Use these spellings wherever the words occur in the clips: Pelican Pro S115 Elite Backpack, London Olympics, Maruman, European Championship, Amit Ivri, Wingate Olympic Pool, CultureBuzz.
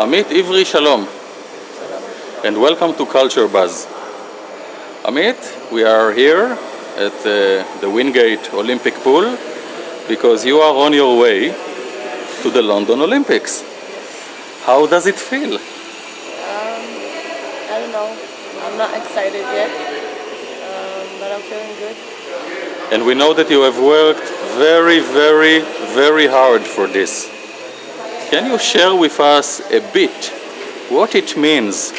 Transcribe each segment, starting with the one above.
Amit Ivri, Shalom, and welcome to Culture Buzz. Amit, we are here at the Wingate Olympic Pool because you are on your way to the London Olympics. How does it feel? I don't know. I'm not excited yet, but I'm feeling good. And we know that you have worked very, very, very hard for this. Can you share with us a bit what it means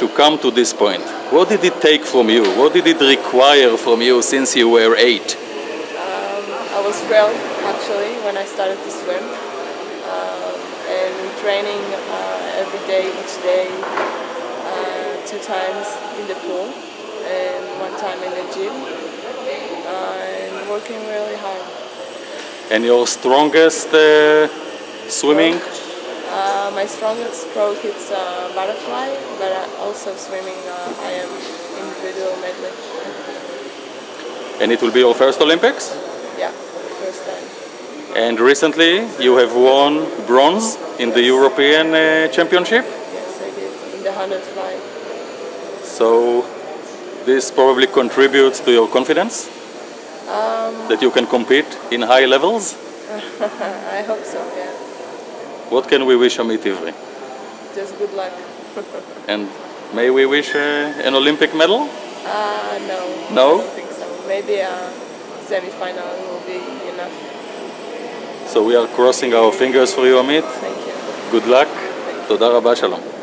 to come to this point? What did it take from you? What did it require from you since you were 8? I was thrilled actually when I started to swim, and training every day, each day, 2 times in the pool and 1 time in the gym, and working really hard. And your strongest swimming? My strongest stroke is butterfly, but also swimming I am individual medley. And it will be your first Olympics? Yeah, first time. And recently you have won bronze in the European Championship? Yes, I did, in the 100 fly. So this probably contributes to your confidence? That you can compete in high levels? I hope so, yeah. What can we wish Amit Ivri? Just good luck. And may we wish an Olympic medal? No. No? I don't think so. Maybe a semi-final will be enough. So we are crossing our fingers for you, Amit. Thank you. Good luck. Toda rabba, shalom.